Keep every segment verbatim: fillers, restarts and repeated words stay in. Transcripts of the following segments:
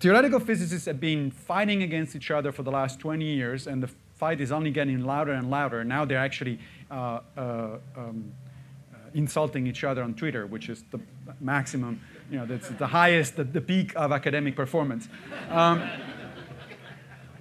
theoretical physicists have been fighting against each other for the last twenty years, and the fight is only getting louder and louder. Now they're actually uh, uh, um, uh, insulting each other on Twitter, which is the maximum, you know, that's the highest, the, the peak of academic performance. Um,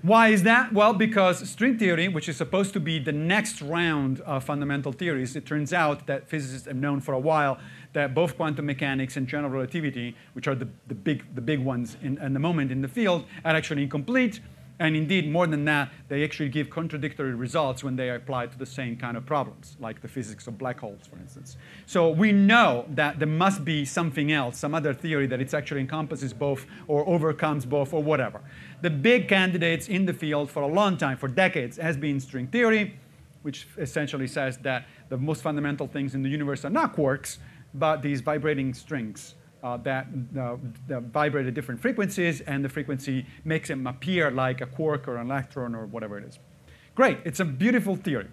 Why is that? Well, because string theory, which is supposed to be the next round of fundamental theories, it turns out that physicists have known for a while that both quantum mechanics and general relativity, which are the, the, big, the big ones in, in the moment in the field, are actually incomplete. And indeed, more than that, they actually give contradictory results when they are applied to the same kind of problems, like the physics of black holes, for instance. So we know that there must be something else, some other theory that it actually encompasses both or overcomes both or whatever. The big candidates in the field for a long time, for decades, has been string theory, which essentially says that the most fundamental things in the universe are not quarks, but these vibrating strings. Uh, that, uh, that vibrate at different frequencies, and the frequency makes them appear like a quark or an electron or whatever it is. Great, it's a beautiful theory.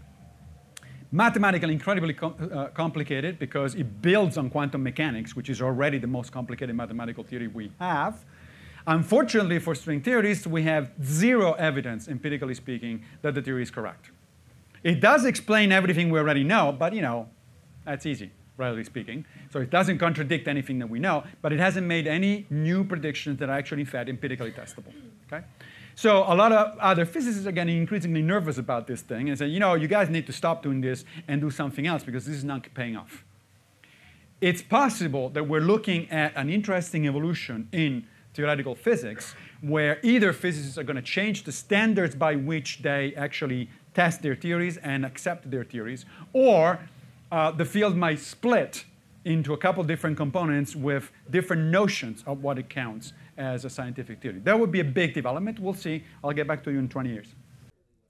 Mathematically incredibly com uh, complicated because it builds on quantum mechanics, which is already the most complicated mathematical theory we have. Unfortunately for string theorists, we have zero evidence, empirically speaking, that the theory is correct. It does explain everything we already know, but you know, that's easy, relatively speaking. So it doesn't contradict anything that we know, but it hasn't made any new predictions that are actually, in fact, empirically testable. Okay? So a lot of other physicists are getting increasingly nervous about this thing and say, you know, you guys need to stop doing this and do something else because this is not paying off. It's possible that we're looking at an interesting evolution in theoretical physics where either physicists are going to change the standards by which they actually test their theories and accept their theories, or Uh, the field might split into a couple different components with different notions of what it counts as a scientific theory. That would be a big development. We'll see. I'll get back to you in twenty years.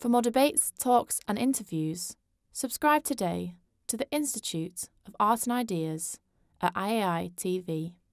For more debates, talks, and interviews, subscribe today to the Institute of Art and Ideas at I A I T V.